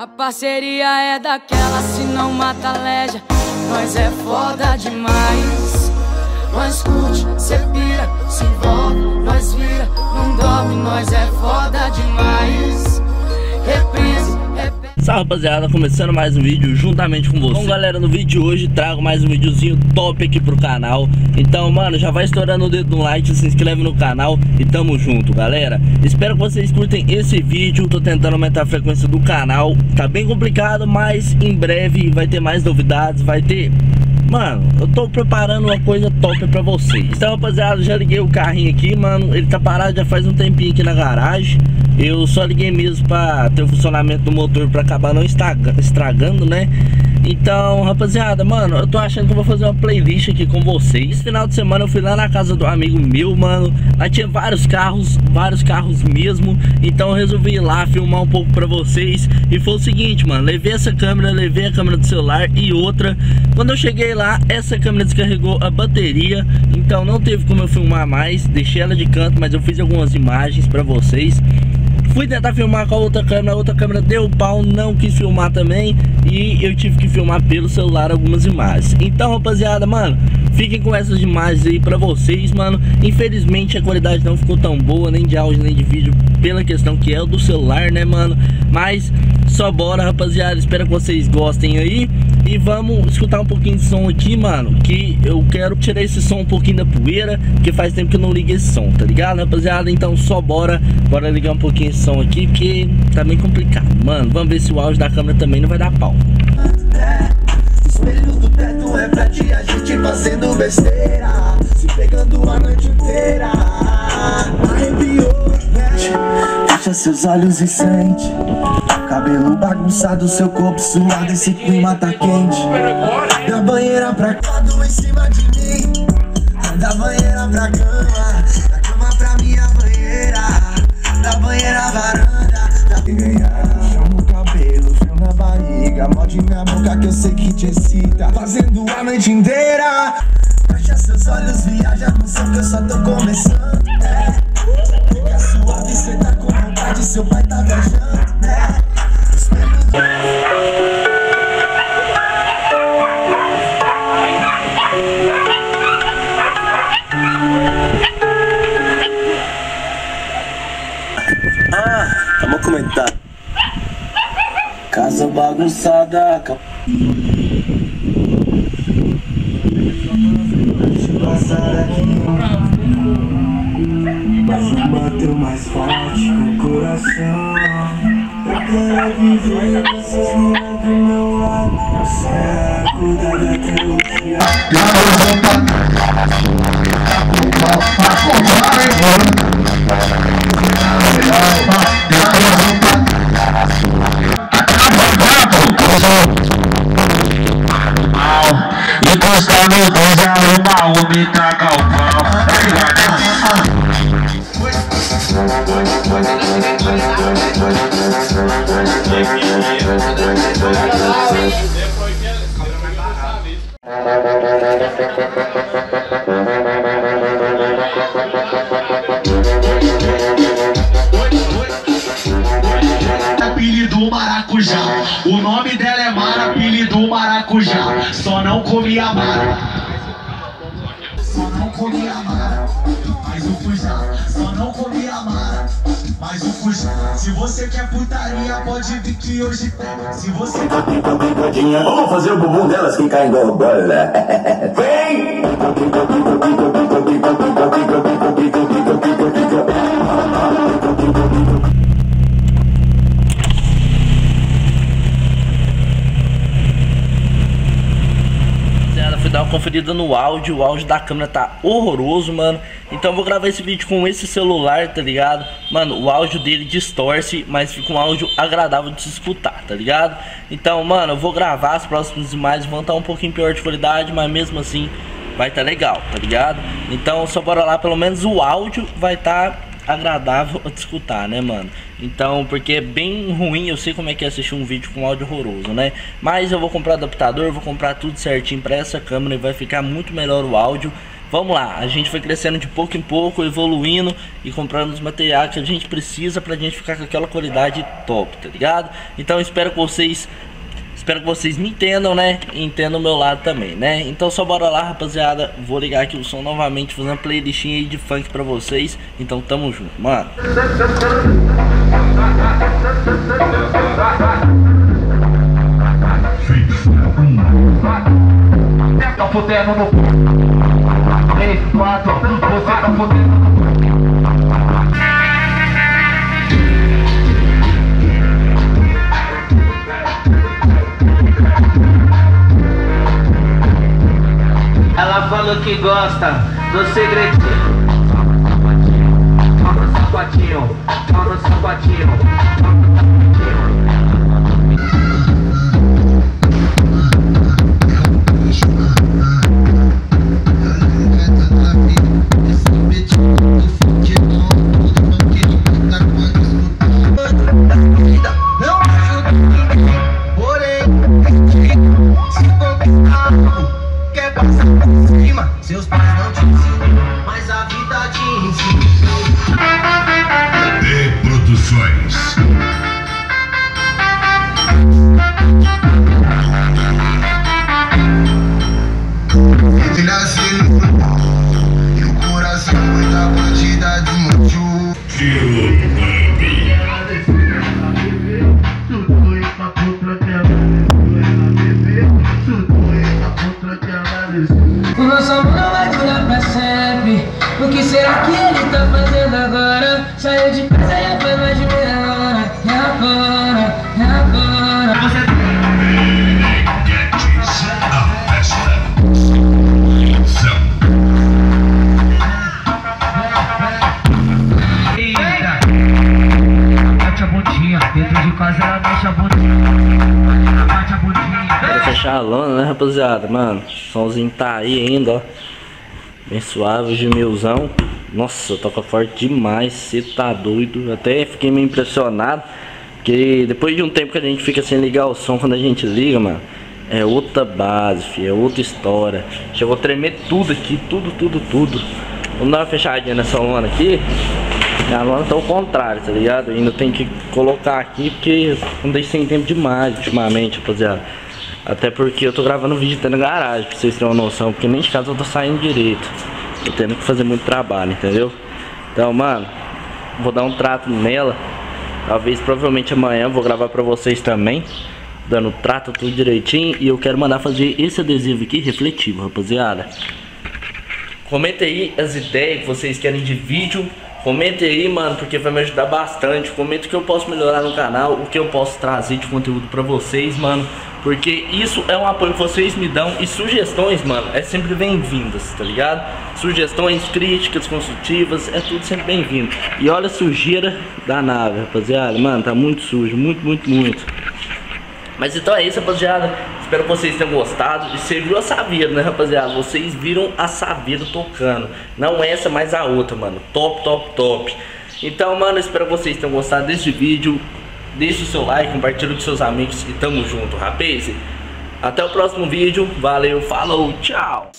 A parceria é daquela, se não mata leja. Nós é foda demais. Nós curte, cê pira, se envolve, nós vira, não dorme. Nós é foda demais. Reprise, reprise. Salve rapaziada, começando mais um vídeo juntamente com você. Bom galera, no vídeo de hoje trago mais um videozinho top aqui pro canal. Então mano, já vai estourando o dedo no like, se inscreve no canal e tamo junto galera. Espero que vocês curtem esse vídeo. Tô tentando aumentar a frequência do canal. Tá bem complicado, mas em breve vai ter mais novidades, vai ter... Mano, eu tô preparando uma coisa top pra vocês. Então rapaziada, já liguei o carrinho aqui, mano. Ele tá parado já faz um tempinho aqui na garagem. Eu só liguei mesmo pra ter o funcionamento do motor, pra acabar não estragando, né? Então rapaziada, mano, eu tô achando que eu vou fazer uma playlist aqui com vocês. Esse final de semana eu fui lá na casa do amigo meu, mano. Lá tinha vários carros mesmo. Então eu resolvi ir lá filmar um pouco pra vocês. E foi o seguinte, mano, levei essa câmera, levei a câmera do celular e outra. Quando eu cheguei lá, essa câmera descarregou a bateria, então não teve como eu filmar mais. Deixei ela de canto, mas eu fiz algumas imagens pra vocês. Fui tentar filmar com a outra câmera deu pau, não quis filmar também. E eu tive que filmar pelo celular algumas imagens. Então rapaziada, mano, fiquem com essas imagens aí pra vocês, mano. Infelizmente a qualidade não ficou tão boa, nem de áudio, nem de vídeo, pela questão que é o do celular, né mano. Mas só bora rapaziada, espero que vocês gostem aí. E vamos escutar um pouquinho de som aqui, mano, que eu quero tirar esse som um pouquinho da poeira, que faz tempo que eu não ligo esse som, tá ligado, rapaziada? Então só bora ligar um pouquinho esse som aqui, porque tá bem complicado, mano. Vamos ver se o áudio da câmera também não vai dar pau. Espelho do teto é pra ti, a gente fazendo besteira, se pegando a noite inteira. Arrepiou, mexe, fecha seus olhos e sente. Cabelo bagunçado, seu corpo suado, esse clima tá quente. Da banheira pra cama, em cima de mim. Da banheira pra cama, da cama pra minha banheira. Da banheira à varanda, da banheira. Chama o cabelo, fio na barriga, morde minha boca que eu sei que te excita, fazendo a noite inteira. Fecha seus olhos, viaja no céu que eu só tô começando, né? Fica suave, cê tá com vontade, seu pai tá viajando, né? Vamos comentar. Casa bagunçada, deixa eu passar aqui. Mas não bateu mais forte no coração. Eu quero viver com essas mulheres do meu lado. Você é acordada até o dia. Apelido Maracujá, o nome dela é Mara, apelido Maracujá. Só não comia Mara. Só não comia Mara, mas o Fujá. Só não comia Mara, mas o Fujá. Se você quer putaria, pode vir que hoje tem. Se você tem. Vamos fazer o bumbum delas que cai em gorgola. Vem! Dar uma conferida no áudio, o áudio da câmera tá horroroso, mano. Então eu vou gravar esse vídeo com esse celular, tá ligado? Mano, o áudio dele distorce, mas fica um áudio agradável de se escutar, tá ligado? Então, mano, eu vou gravar as próximas imagens, vão estar um pouquinho pior de qualidade, mas mesmo assim vai estar legal, tá ligado? Então só bora lá, pelo menos o áudio vai estar agradável de escutar, né mano? Então, porque é bem ruim, eu sei como é que é assistir um vídeo com áudio horroroso, né? Mas eu vou comprar adaptador, vou comprar tudo certinho pra essa câmera e vai ficar muito melhor o áudio. Vamos lá, a gente foi crescendo de pouco em pouco, evoluindo e comprando os materiais que a gente precisa pra gente ficar com aquela qualidade top, tá ligado? Então espero que vocês me entendam, né? E entendam o meu lado também, né? Então só bora lá, rapaziada. Vou ligar aqui o som novamente, fazer uma playlistinha aí de funk pra vocês. Então tamo junto, mano. Tá fudendo no 3, 4, você tá fudendo. Ela falou que gosta do segredinho. Só no sapatinho, só no sapatinho, só no sapatinho. Seus pais não te ensinam, mas a vida te ensina. De Produções. Entre as celulas e o coração é da bandida de Manchu. O nosso amor não vai durar pra sempre. O que será que ele tá fazendo agora? Saiu de casa e já foi mais de meia hora. É agora, é agora. Meneghetes, a festa. Eita, bate a bundinha. Dentro de casa ela bate a bundinha. Bate a bundinha. Quero fechar a lona, né, rapaziada? Mano, o somzinho tá aí ainda, ó. Bem suave, de milzão. Nossa, toca forte demais. Você tá doido. Até fiquei meio impressionado. Porque depois de um tempo que a gente fica sem ligar o som, quando a gente liga, mano, é outra base, filho, é outra história. Chegou a tremer tudo aqui. Tudo. Vamos dar uma fechadinha nessa lona aqui. A lona tá ao contrário, tá ligado? Eu ainda tem que colocar aqui porque não deixei sem tempo demais ultimamente, rapaziada. Até porque eu tô gravando vídeo até na garagem, pra vocês terem uma noção, porque nem de casa eu tô saindo direito. Tô tendo que fazer muito trabalho, entendeu? Então, mano, vou dar um trato nela. Talvez, provavelmente amanhã eu vou gravar pra vocês também, dando trato tudo direitinho. E eu quero mandar fazer esse adesivo aqui refletivo, rapaziada. Comenta aí as ideias que vocês querem de vídeo. Comenta aí, mano, porque vai me ajudar bastante. Comenta o que eu posso melhorar no canal, o que eu posso trazer de conteúdo pra vocês, mano. Porque isso é um apoio que vocês me dão. E sugestões, mano, é sempre bem-vindas, tá ligado? Sugestões, críticas, construtivas, é tudo sempre bem-vindo. E olha a sujeira da nave, rapaziada. Mano, tá muito sujo, muito. Mas então é isso, rapaziada. Espero que vocês tenham gostado. E você viu a Saveiro, né, rapaziada? Vocês viram a Saveiro tocando. Não essa, mas a outra, mano. Top. Então, mano, espero que vocês tenham gostado desse vídeo. Deixe o seu like, compartilhe com seus amigos e tamo junto, rapaz. Até o próximo vídeo. Valeu, falou, tchau.